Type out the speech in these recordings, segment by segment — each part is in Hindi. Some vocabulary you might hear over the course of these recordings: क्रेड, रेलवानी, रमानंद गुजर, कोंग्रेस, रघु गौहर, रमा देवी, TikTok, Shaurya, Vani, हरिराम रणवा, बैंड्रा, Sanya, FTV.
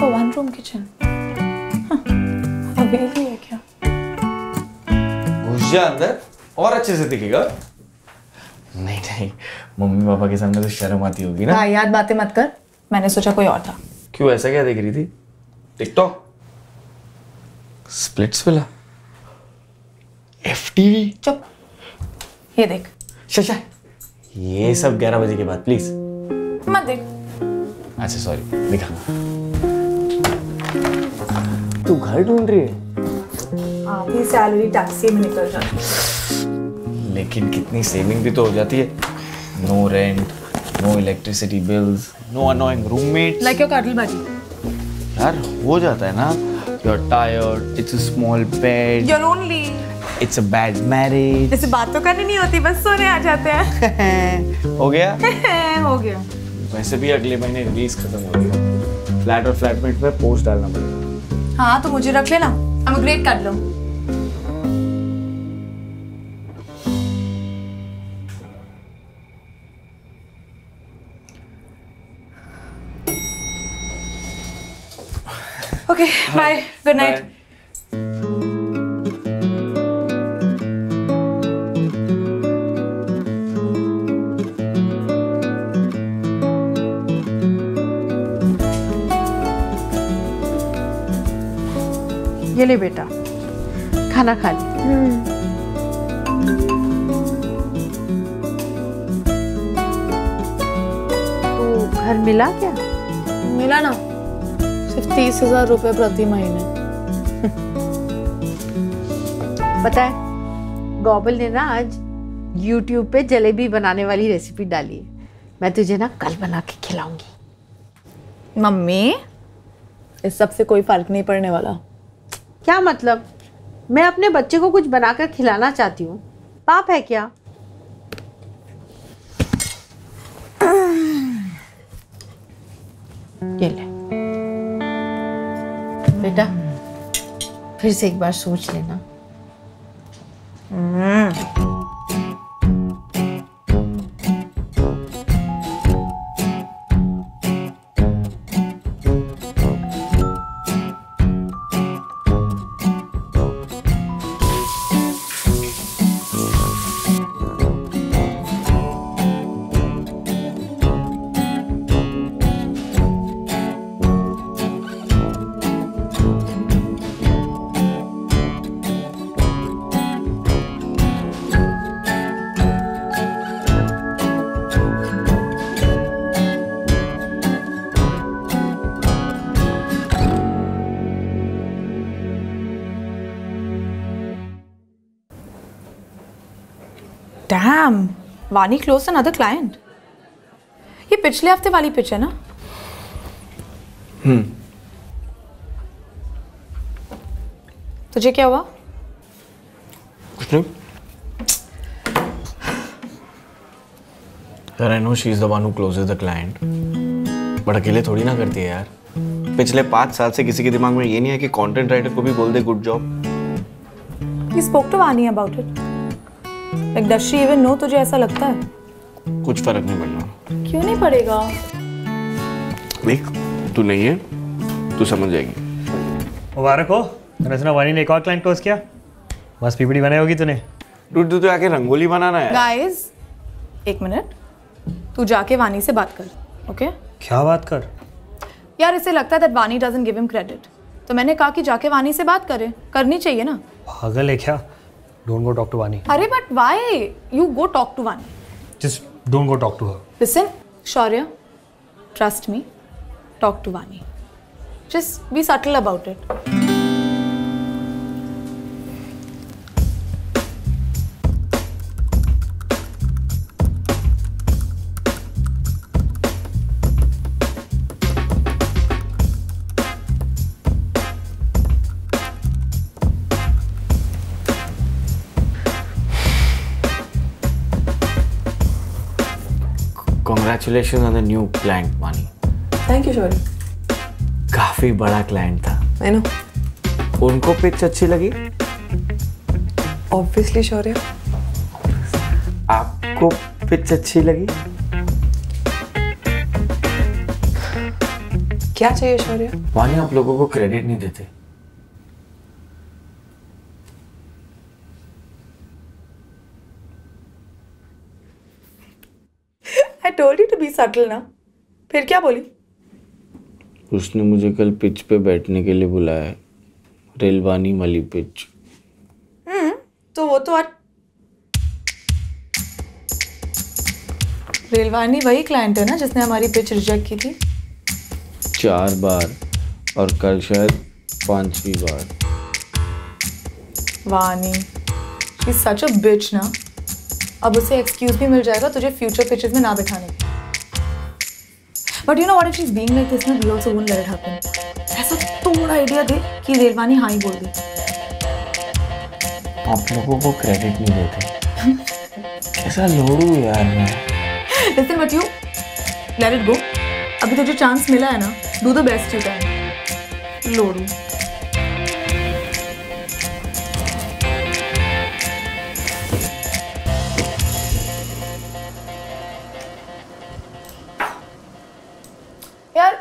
for one room kitchen. हवेली है क्या? घुस जा अंदर और अच्छे से दिखेगा। नहीं नहीं, मम्मी पापा के सामने तो शर्म आती होगी ना। याद बातें मत कर, मैंने सोचा कोई और था। क्यों, ऐसा क्या देख रही थी? TikTok, Splitsvilla, FTV। चुप, ये देख। शशा, ये सब 11 बजे के बाद प्लीज मत देख। अच्छा सॉरी, दिखा। तू घर ढूंढ रही है? आधी सैलरी टैक्सी में निकल जाती, लेकिन कितनी सेविंग भी तो हो जाती है। No rent, no electricity bills, no annoying roommate. Like your काटलबाजी। यार हो जाता है ना। You are tired, it's a small bed, you are lonely, it's a bad marriage. जैसे बात तो करनी नहीं होती, बस सोने आ जाते हैं। हो गया। हो गया। वैसे भी अगले महीने रिलीज खत्म हो गया। फ्लैट और फ्लैटमेट में पोस्ट डालना पड़ेगा। हाँ तो मुझे रख लेना, आई एम ग्रेट कर लो। Okay bye, good night. ये ले बेटा, खाना खा ले। तो घर मिला क्या? मिला ना, सिर्फ 30,000 रुपए प्रति महीने। पता है, गॉबल ने ना आज YouTube पे जलेबी बनाने वाली रेसिपी डाली है। मैं तुझे ना कल बना के खिलाऊंगी। मम्मी, इस सब से कोई फर्क नहीं पड़ने वाला। क्या मतलब? मैं अपने बच्चे को कुछ बनाकर खिलाना चाहती हूँ, पाप है क्या? ये ले बेटा, फिर से एक बार सोच लेना। Damn, Vani closed another client. ये पिछले हफ्ते वाली पिच है ना? तुझे क्या हुआ? कुछ नहीं। यार, I know she is the one who closes the client. But अकेले थोड़ी ना करती है यार। पिछले 5 साल से किसी के दिमाग में ये नहीं है कि कंटेंट राइटर को भी बोल दे good job. You spoke to Vani about it? Like, does she even know तुझे ऐसा लगता है? कुछ फर्क नहीं पड़ना। क्यों नहीं पड़ेगा? देख, तू नहीं है, तू समझ जाएगी। मुबारक हो, तूने सुना वानी ने एक और क्लाइंट क्लोज किया। बस पीपीडी बनाई होगी तूने। डूड, तू तो जाके रंगोली बनाना है। गाइस, 1 मिनट, तू जाके वानी से बात कर, ओके? क्या बात कर? यार इसे लगता है that वानी doesn't give him credit, तो मैंने कहा कि जाके वानी से बात करे, करनी चाहिए ना। पागल है क्या? Don't go talk to Vani. अरे but why? You go talk to Vani. Just don't go talk to her. Listen, Shaurya, trust me. Talk to Vani. Just be subtle about it. Congratulations on the new client, Vani. Thank you, Shaurya. काफी बड़ा क्लाइंट था। I know. उनको पिच अच्छी लगी? Obviously, Shaurya. आपको पिच अच्छी लगी? क्या चाहिए शौर्य? वानी आप लोगों को क्रेडिट नहीं देते। I told you to be subtle ना। फिर क्या बोली? उसने मुझे कल पिच पे बैठने के लिए बुलाया है, रेलवानी वाली पिच। तो वो तो रेलवानी वही क्लाइंट है ना जिसने हमारी पिच रिजेक्ट की थी 4 बार और कल शायद 5वीं बार। वानी she's such a bitch ना। अब उसे एक्सक्यूज भी मिल जाएगा तुझे फ्यूचर पिचेस में ना बिठाने के। But you know what if she is being like this ना, we also won't let it happen. ऐसा थोड़ा आइडिया दे कि रेलवानी हां ही बोल दे। आप लोगों को क्रेडिट नहीं देते। ऐसा लोड़ू यार मैं। Listen, but you let it go. अभी तुझे चांस मिला है ना, do the best you can. लोडू यार,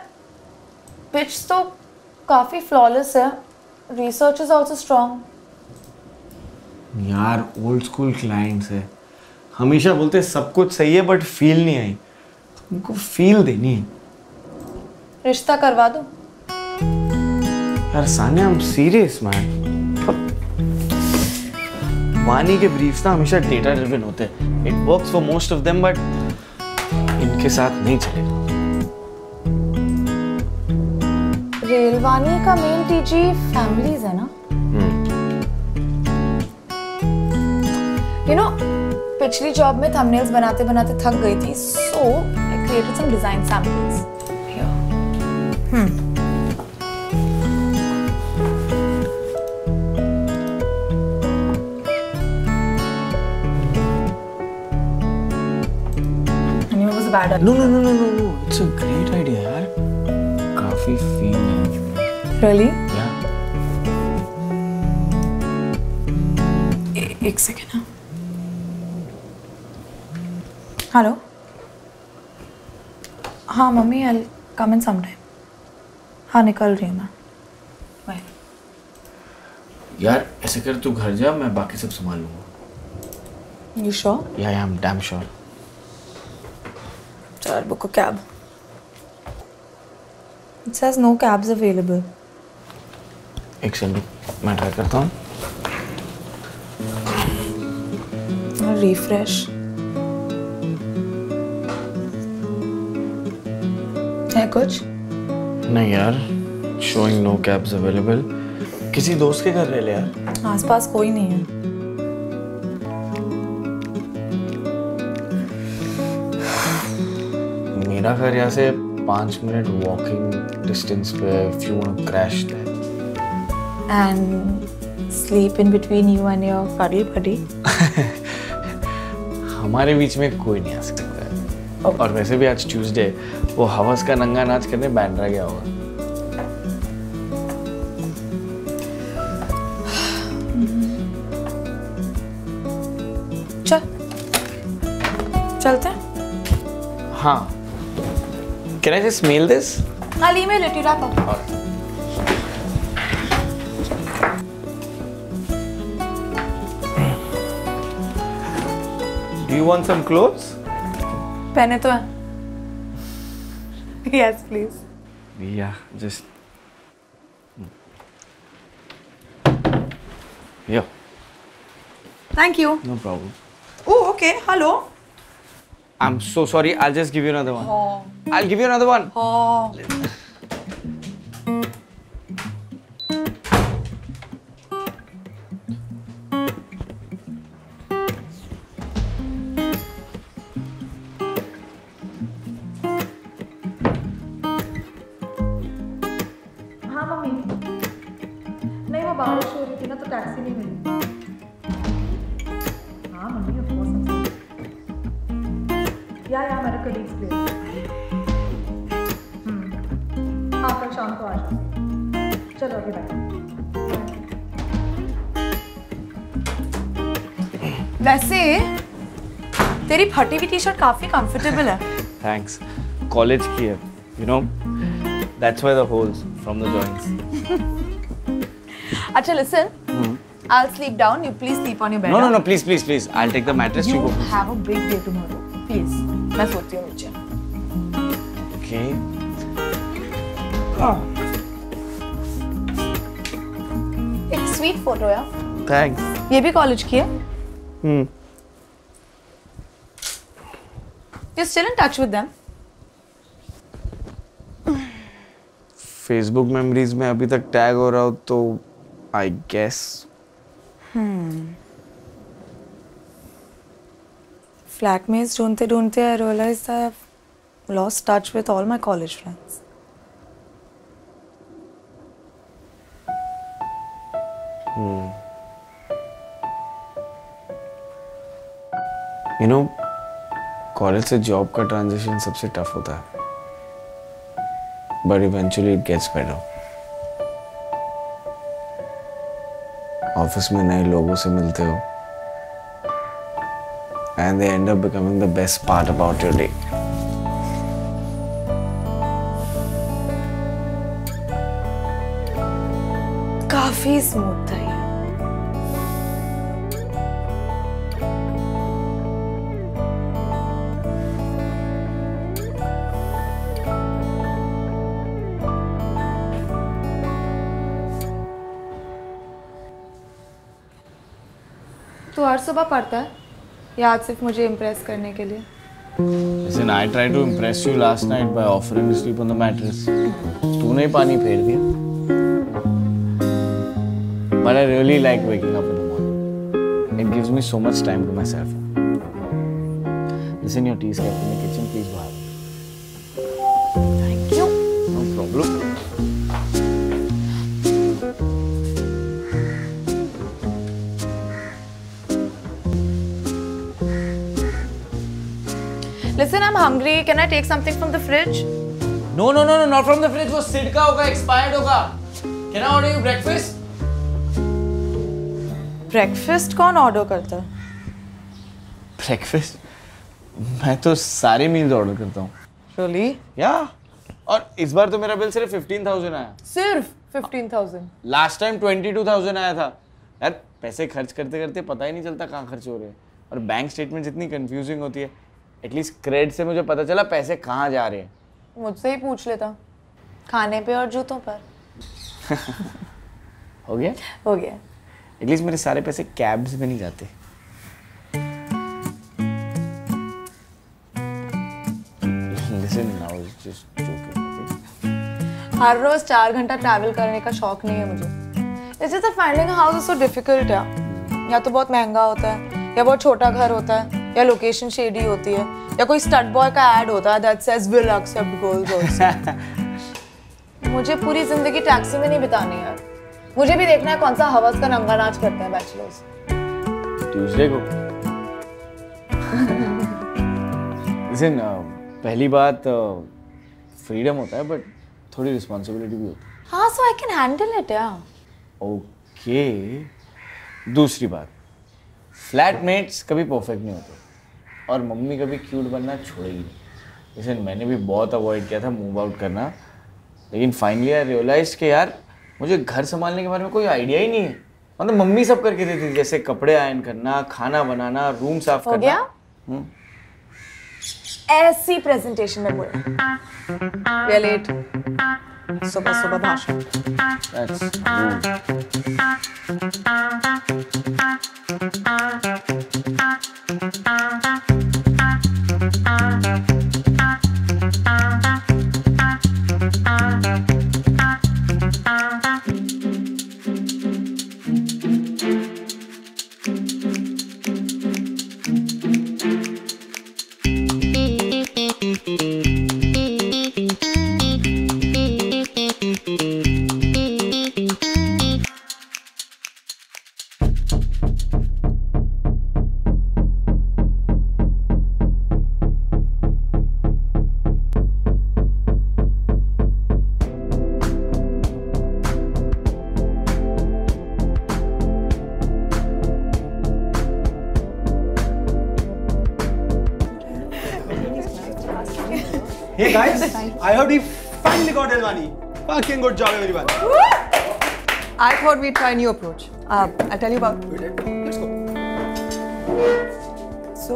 पिच तो काफी फ्लॉलेस है, रिसर्च इज ऑल्सो स्ट्रॉन्ग। यार ओल्ड स्कूल क्लाइंट्स है, हमेशा बोलते सब कुछ सही है बट फील नहीं आई, हमको फील देनी है। रिश्ता करवा दो यार सान्या, I'm serious man। वानी के ब्रीफ्स ना हमेशा डेटा ड्रिवन होते हैं, it works for most of them but इनके साथ नहीं चलेगा। रेलवानी का मेन टीजी फैमिलीज है ना। यू नो पिछली जॉब में थंबनेल्स बनाते बनाते थक गई थी, so I created some design samples here. And it was a bad idea. No, it's a great idea यार, काफी फील है। Really? Yeah. एक सेकेंड ना। हेलो हाँ मम्मी, I come in some time. हाँ निकल रही हूँ मैं। बाय यार, ऐसे कर तू घर जा, मैं बाकी सब संभाल लूँगा। You sure? Yeah I am damn sure. चल book cab. It says no cabs available. एक सेकंड मैं ट्राई करता हूँ। रिफ्रेश है कुछ? नहीं यार, showing no cabs available। किसी दोस्त के घर रह ले यार, आसपास कोई नहीं है। मेरा घर यहाँ से 5 मिनट वॉकिंग डिस्टेंस पे, if you want to crash there and sleep in between you and your cuddle buddy। हमारे बीच में कोई नहीं आ सकता। Okay. और वैसे भी आज ट्यूसडे, वो हवस का नंगा नाच करने बैंड्रा गया होगा। चल चलते हैं। हाँ, can I just mail this? I'll email it, you wrap up। Alright. Do you want some clothes? पहने तो है। Yes, please. Yeah, just. Yeah. Thank you. No problem. Oh, okay. Hello. I'm so sorry. I'll just give you another one. Oh. I'll give you another one. Oh. बारिश हो रही थी ना तो टैक्सी नहीं मिली। हाँ मम्मी ऑफ कोर्स। या हमारे कलीग्स प्लेस। हाँ कल शाम को आ जाओ। चलो अभी बाय। वैसे तेरी फटी हुई टी शर्ट काफी कंफर्टेबल है। थैंक्स, कॉलेज की है, you know That's why the holes from the joints. Acha, listen. I'll sleep down. You please sleep on your bed. No, no, no. Please, please, please. I'll take the mattress. You have a big day tomorrow. Please. मैं सोती हूँ नीचे. Okay. एक स्वीट फोटो है. Thanks. ये भी कॉलेज की है. You still in touch with them? Facebook memories में अभी तक टैग हो रहा हो तो आई गेस. फ्लैटमेट्स ढूंढते ढूंढते आई realise I have lost touch with all my college friends. You know, college से जॉब का ट्रांजिशन सबसे टफ होता है. But eventually it gets better. Office में नए लोगों से मिलते हो, and they end up becoming the best part about your day. काफी smooth था ये. तो हर सुबह पढ़ता है या आज सिर्फ मुझे इम्प्रेस करने के लिए? Listen, I tried to impress you last night by offering to sleep on the mattress. तूने ही पानी फेर दिया. But I really like waking up in the morning. It gives me so much time to myself. Listen, your tea is kept in the kitchen. Please go have. Thank you. No problem. Listen, I'm hungry. Can I take something from the fridge? No, no, no, no, not from the fridge. वो Sid का होगा, expired होगा. Can I order you breakfast? Breakfast कौन order करता है? Breakfast? मैं तो सारे meals order करता हूँ. Really? Yeah. और इस बार तो मेरा bill सिर्फ 15,000 आया. सिर्फ 15,000. Last time 22,000 आया था. यार पैसे खर्च करते करते पता ही नहीं चलता कहाँ खर्च हो रहे हैं. और bank statements इतनी confusing होती है. एटलीस्ट क्रेड से मुझे पता चला पैसे कहाँ जा रहे हैं. मुझसे ही पूछ लेता, खाने पे और जूतों पर. हो गया, हो गया. एटलीस्ट मेरे सारे पैसे कैब्स में नहीं जाते. Listen, I was just joking. हर रोज 4 घंटा ट्रैवल करने का शौक नहीं है मुझे. It's just that finding a house is so difficult. या तो बहुत महंगा होता है, या बहुत छोटा घर होता है, या लोकेशन शेडी होती है, या कोई स्टड बॉय का ऐड होता है that says will accept goals also. मुझे पूरी जिंदगी टैक्सी में नहीं बितानी यार. मुझे भी देखना है कौन सा हवस का नंगा नाच करते हैं बैचलर्स ट्यूसडे को. Listen, पहली बात फ्रीडम होता है बट थोड़ी रिस्पांसिबिलिटी भी होती है. हाँ, so I can handle it. Okay. दूसरी बात, फ्लैटमेट्स कभी परफेक्ट नहीं होते और मम्मी कभी क्यूट बनना छोड़ेगी नहीं. जैसे मैंने भी बहुत अवॉइड किया था मूव आउट करना, लेकिन फाइनली आई रियलाइज कि यार मुझे घर संभालने के बारे में कोई आइडिया ही नहीं है. मतलब मम्मी सब करके देती थी, जैसे कपड़े आयरन करना, खाना बनाना, रूम साफ करना. हो गया? ऐसी प्रेजेंटेशन में बोले सुबह सुबह भाषण. Finally got it, Vani. Fucking good job, everyone. I thought we'd try a new approach. I'll tell you about it. Let's go. So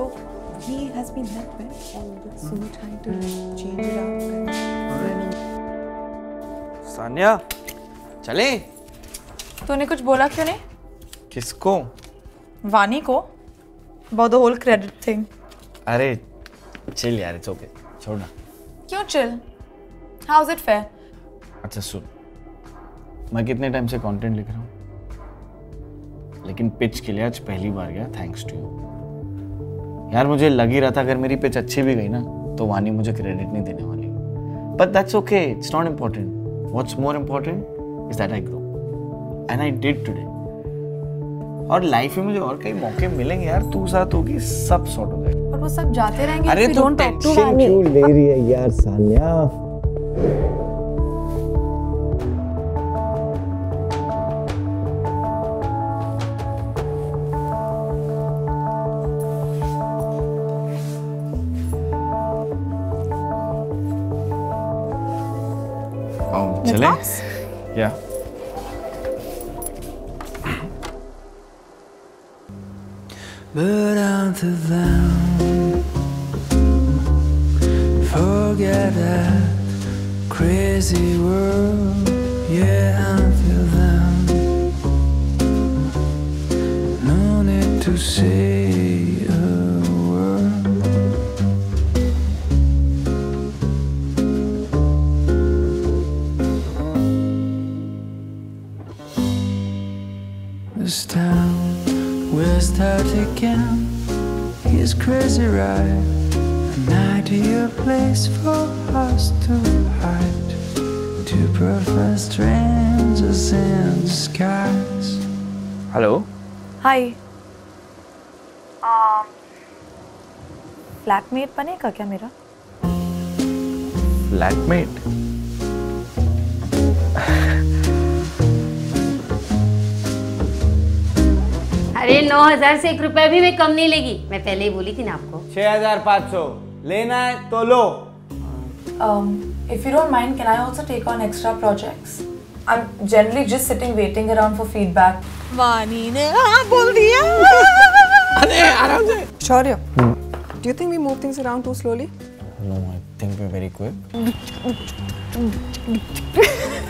he has been that bad all the time, trying to change it up. Sanya, चलें? तूने कुछ बोला क्यों नहीं? किसको? वानी को. About the whole credit thing. अरे chill यार, it's okay. छोड़ना. क्यों chill? How's it fair? अच्छा सुन, मैं कितने टाइम से कंटेंट लिख रहा हूँ, लेकिन पिच के लिए आज पहली बार गया, थैंक्स टू यू यार. मुझे लग ही रहा था अगर मेरी पिच अच्छी भी गई ना तो वानी मुझे क्रेडिट नहीं देने वाली. But that's okay, it's not important. What's more important is that I grow and I did today. और लाइफ में मुझे और कई मौके मिलेंगे यार, तू साथ होगी सब सॉर्ट हो जाएगा. पर वो सब जाते रहेंगे. अरे तो टेंशन क्यों ले रही है यार सान्या? चले या But unto them, forget that crazy world. Yeah, unto them, no need to say a word. This town. We'll start again. He's crazy, right? An ideal place for us to hide, to prefer strangers in disguise. Hello. Hi. Flatmate बनेगा क्या मेरा? Flatmate. अरे 9000 से 1 रुपया भी मैं कम नहीं लेगी. मैं पहले ही बोली थी ना आपको. 6500 लेना है तो लो. If you don't mind, can I also take on extra projects? I'm generally just sitting waiting around for feedback. वानी ने हाँ बोल दिया. अरे आराम से. Shaurya, do you think we move things around too slowly? No, I think we're very quick.